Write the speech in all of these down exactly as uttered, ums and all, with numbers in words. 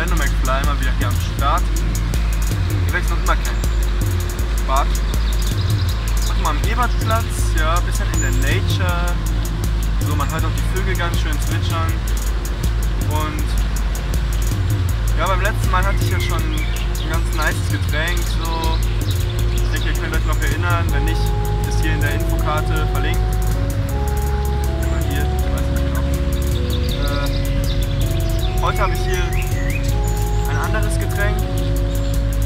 Orlando McFly mal wieder hier am Start. Wir wechseln uns immer kein Bad. Machen wir am Ebertplatz, ja, ein bisschen in der Nature. So, man hört auch die Vögel ganz schön zwitschern. Und ja, beim letzten Mal hatte ich ja schon ein ganz nices Getränk. So. Ich denke, ihr könnt euch noch erinnern. Wenn nicht, ist hier in der Infokarte verlinkt. Hier, ich weiß nicht genau. Äh, Heute habe ich hier ein anderes Getränk.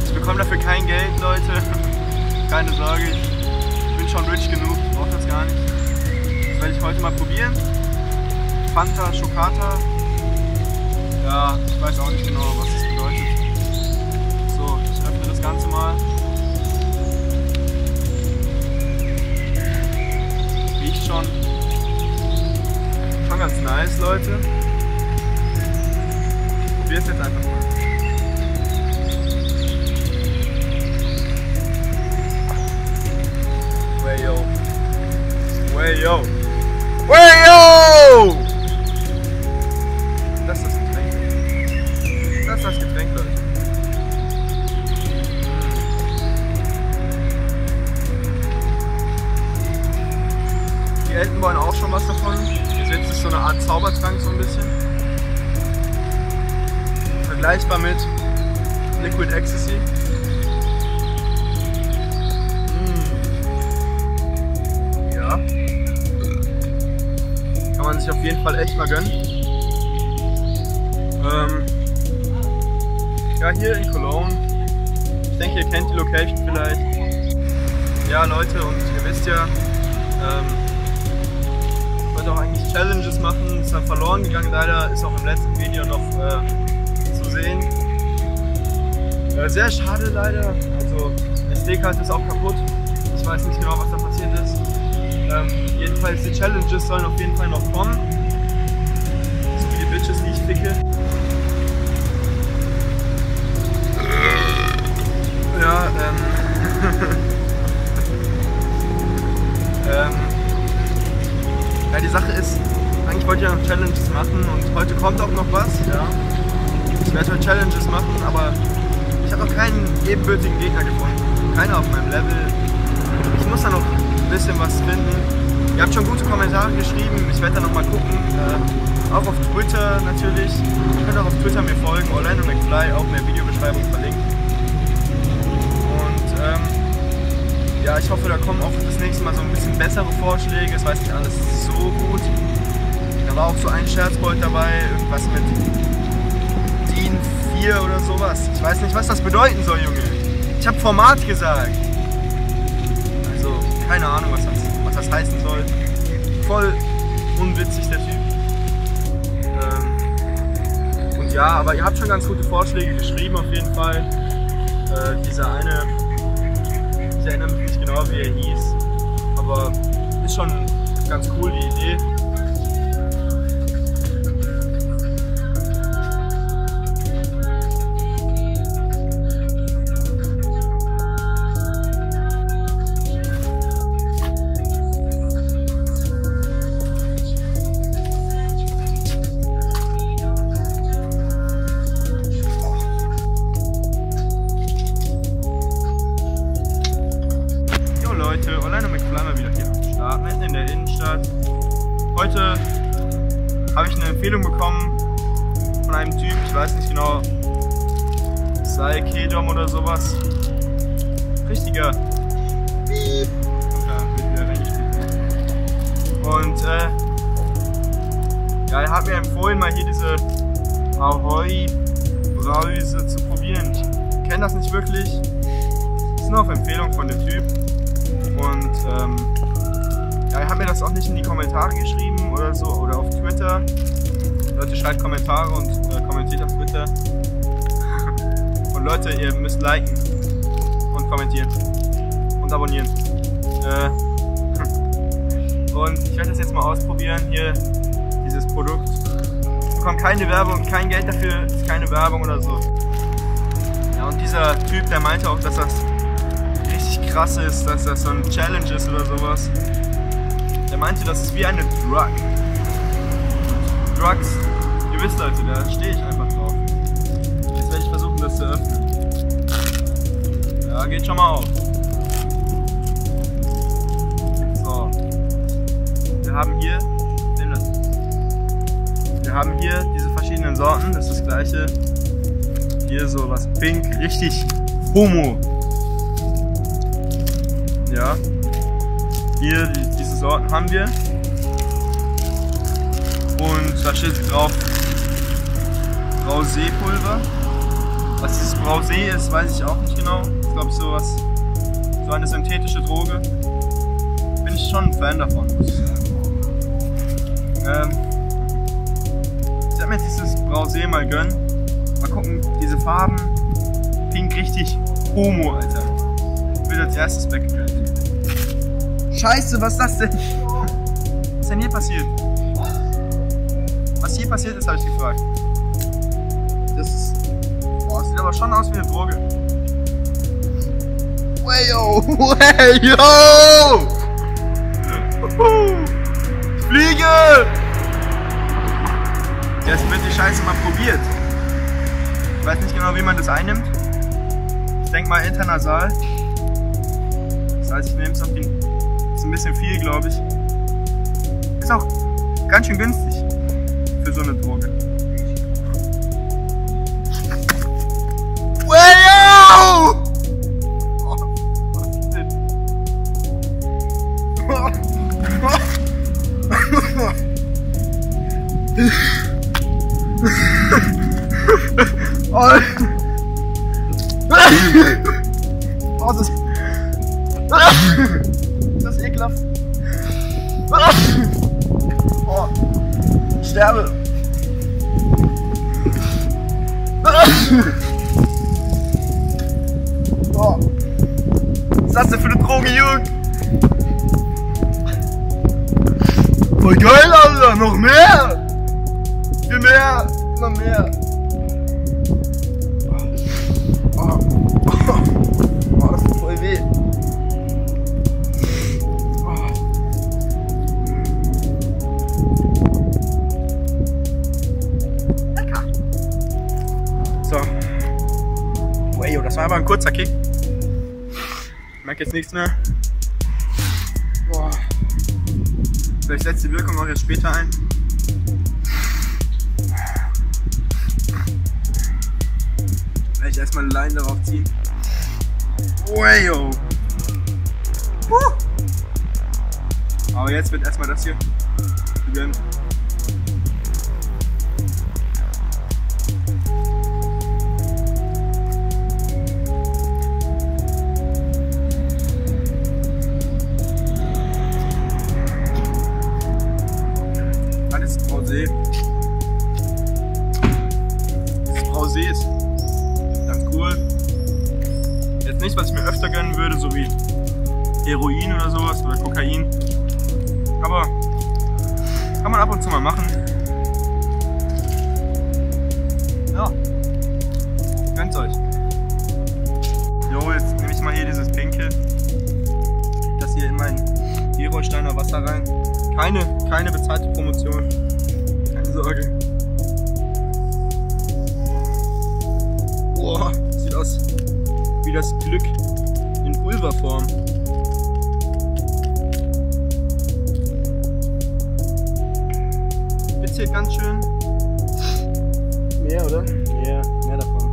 Ich bekomme dafür kein Geld, Leute. Keine Sorge, ich bin schon rich genug, ich brauche das gar nicht. Das werde ich heute mal probieren. Fanta Schokata. Ja, ich weiß auch nicht genau, was das bedeutet. So, ich öffne das Ganze mal. Riecht schon. Schon ganz nice, Leute. Ich probiere es jetzt einfach mal. Way yo. Way yo. Way yo! Das ist das Getränk. Das ist das Getränk, Leute. Die Eltern wollen auch schon was davon. Jetzt ist so eine Art Zaubertrank so ein bisschen. Vergleichbar mit Liquid Ecstasy. Mm. Ja. Kann man sich auf jeden Fall echt mal gönnen. Ähm. Ja, hier in Cologne. Ich denke, ihr kennt die Location vielleicht. Ja, Leute, und ihr wisst ja, ähm, ich wollte auch eigentlich Challenges machen. Ist dann verloren gegangen, leider. Ist auch im letzten Video noch äh, sehen. Ja, sehr schade leider, also die S D-Karte ist auch kaputt, ich weiß nicht genau, was da passiert ist. Ähm, jedenfalls die Challenges sollen auf jeden Fall noch kommen, so wie die Bitches, die ich ficke. Ja, ähm, ähm, ja, die Sache ist, eigentlich wollte ich ja noch Challenges machen und heute kommt auch noch was, ja. Ich werde heute Challenges machen, aber ich habe noch keinen ebenbürtigen Gegner gefunden. Keiner auf meinem Level. Ich muss da noch ein bisschen was finden. Ihr habt schon gute Kommentare geschrieben. Ich werde da nochmal gucken. Äh, auch auf Twitter natürlich. Ihr könnt auch auf Twitter mir folgen. Orlando McFly, auch in der Videobeschreibung verlinkt. Und ähm, ja, ich hoffe, da kommen auch das nächste Mal so ein bisschen bessere Vorschläge. Es weiß nicht alles so gut. Da war auch so ein Scherzbold dabei. Irgendwas mit vier oder sowas. Ich weiß nicht, was das bedeuten soll, Junge. Ich habe Format gesagt. Also, keine Ahnung, was das, was das heißen soll. Voll unwitzig, der Typ. Ähm, und ja, aber ihr habt schon ganz gute Vorschläge geschrieben, auf jeden Fall. Äh, dieser eine, ich erinnere mich nicht genau, wie er hieß, aber ist schon ganz cool, die Idee. Orlando McFly mal wieder hier am Start, mitten in der Innenstadt. Heute habe ich eine Empfehlung bekommen von einem Typ, ich weiß nicht genau, Saikedom oder sowas. Richtiger. Und äh, ja, er hat mir empfohlen, mal hier diese Ahoi Brause zu probieren. Ich kenne das nicht wirklich. Das ist nur auf Empfehlung von dem Typ. Und ähm, ja, er hat mir das auch nicht in die Kommentare geschrieben oder so, oder auf Twitter. Leute, schreibt Kommentare und äh, kommentiert auf Twitter. Und Leute, ihr müsst liken und kommentieren und abonnieren. Äh, und ich werde das jetzt mal ausprobieren, hier, dieses Produkt. Ich bekomme keine Werbung, kein Geld dafür, ist keine Werbung oder so. Ja, und dieser Typ, der meinte auch, dass das krass ist, dass das so ein Challenge ist oder sowas. Der meinte, das ist wie eine Drug. Drugs, ihr wisst Leute, da stehe ich einfach drauf. zu öffnen. Ja, geht schon mal auf. So. Wir haben hier, nehmen das. Wir haben hier diese verschiedenen Sorten, das ist das gleiche. Hier so was pink, richtig homo. Ja. Hier, die, diese Sorten haben wir. Und da steht drauf Brausepulver. Was dieses Brause ist, weiß ich auch nicht genau. Ich glaube, sowas, so eine synthetische Droge. Bin ich schon ein Fan davon, muss ich sagen. Ähm, ich werde mir dieses Brause mal gönnen. Mal gucken, diese Farben. Pink richtig homo, Alter. Ich will als erstes weggehen. Scheiße, was ist das denn? Was ist denn hier passiert? Was hier passiert ist, habe ich gefragt. Das ist. Boah, das sieht aber schon aus wie eine Droge. Weyo! Weyo! Ich fliege! Jetzt wird die Scheiße mal probiert. Ich weiß nicht genau, wie man das einnimmt. Ich denke mal internasal. Das heißt, ich nehme es auf den. Ist ein bisschen viel, glaube ich. Ist auch ganz schön günstig für so eine Droge. Wow! Oh, was ist denn? Oh, oh, das, das ist ekelhaft. Oh, ich sterbe. Oh. Was ist das denn für eine Droge, Jürgen? Voll geil, Alter! Noch mehr! Viel mehr! Immer mehr! Oh. Oh. Oh. Oh, das tut voll weh! Oh. Lecker! So. Wow, das war aber ein kurzer Kick. Ich merke jetzt nichts mehr. Boah. Vielleicht setzt die Wirkung auch jetzt später ein. Werde ich erstmal eine Leine darauf ziehen. Wow. Puh. Aber jetzt wird erstmal das hier beginnen. Das Brause ist ganz cool. Jetzt nicht, was ich mir öfter gönnen würde, so wie Heroin oder sowas oder Kokain. Aber kann man ab und zu mal machen. Ja, gönnt's euch. Jo, jetzt nehme ich mal hier dieses Pinke. Das hier in mein Herolsteiner Wasser rein. Keine, keine bezahlte Promotion. Keine Sorge. Boah, sieht aus wie das Glück in Pulverform. Jetzt hier ganz schön. Mehr, oder? Ja, yeah, mehr davon.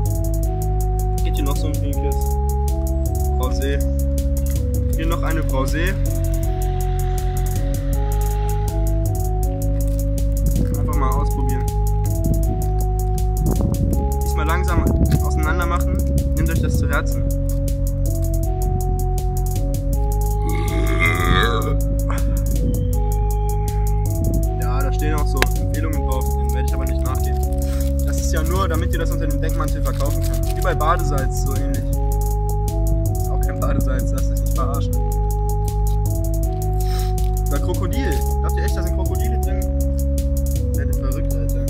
Geht hier noch so ein pinkes Brause. Hier noch eine Brause. Ausprobieren. Diesmal langsam auseinander machen. Nehmt euch das zu Herzen. Ja, da stehen auch so Empfehlungen drauf, denen werde ich aber nicht nachgehen. Das ist ja nur, damit ihr das unter dem Denkmantel verkaufen könnt. Wie bei Badesalz, so ähnlich. Ist auch kein Badesalz, lasst euch nicht verarschen. Oder Krokodil. Glaubt ihr echt, da sind Krokodile drin? Verrückt, Alter.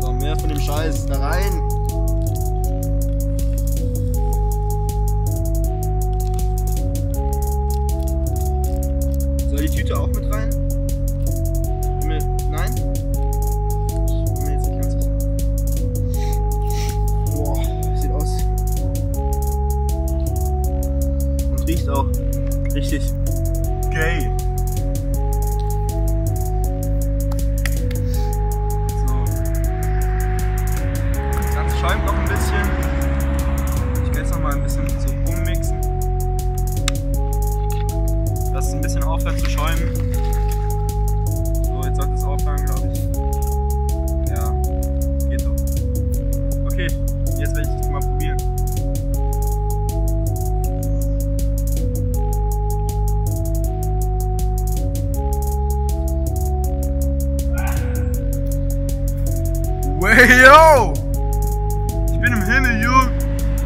So, mehr von dem Scheiß. Da rein. Soll die Tüte auch mit rein? Nein? Ich bin mir jetzt nicht ganz sicher. Boah, richtig gay. So. Das Ganze schäumt noch ein bisschen. Ich gehe jetzt noch mal ein bisschen so rummixen. Dass es ein bisschen aufhört zu schäumen. So, jetzt sollte es aufhören, glaube ich. Ja, geht doch. Okay, jetzt werde ich das mal probieren. Hey yo! Ich bin im Himmel, Jung!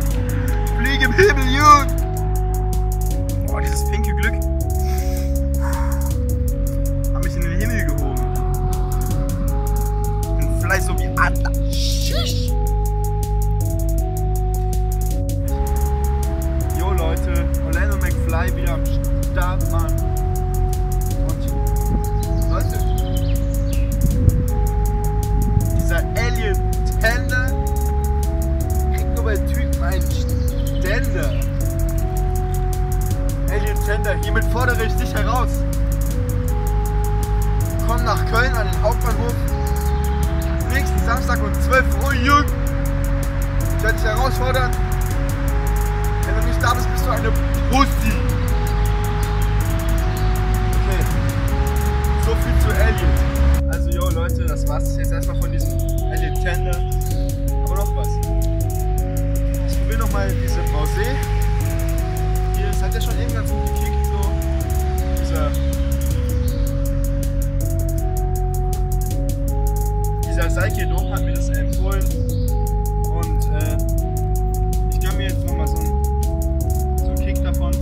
Ich fliege im Himmel, Jung! Boah, dieses pinke Glück! Hab mich in den Himmel gehoben! Ich bin vielleicht so wie Adler! Schisch! Jo Leute, Orlando McFly wieder am Start, Mann! Und Leute! Elliott Tender kriegt nur bei Typen einen Ständer. Elliott Tender, hiermit fordere ich dich heraus. Komm nach Köln an den Hauptbahnhof. Nächsten Samstag um zwölf Uhr, Jung. Ich werde dich herausfordern. Wenn du nicht da bist, bist du eine Pussy. Okay. So viel zu Elliott. Also yo Leute, das war's jetzt erstmal von diesem Elliott Tender. Aber noch was. Ich probiere nochmal diese Brause. Hier, das hat ja schon eben ganz gut gekickt, so. Dieser, dieser Saikedom hat mir das empfohlen. Und äh, ich gönne mir jetzt nochmal so einen, so einen Kick davon.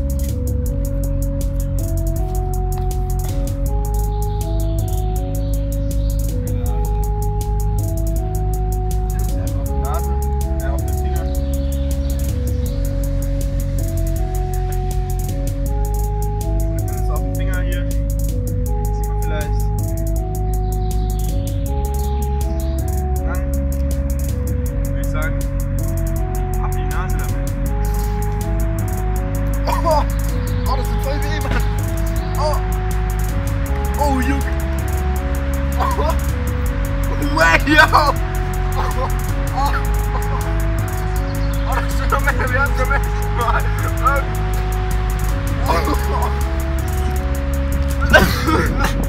Oh,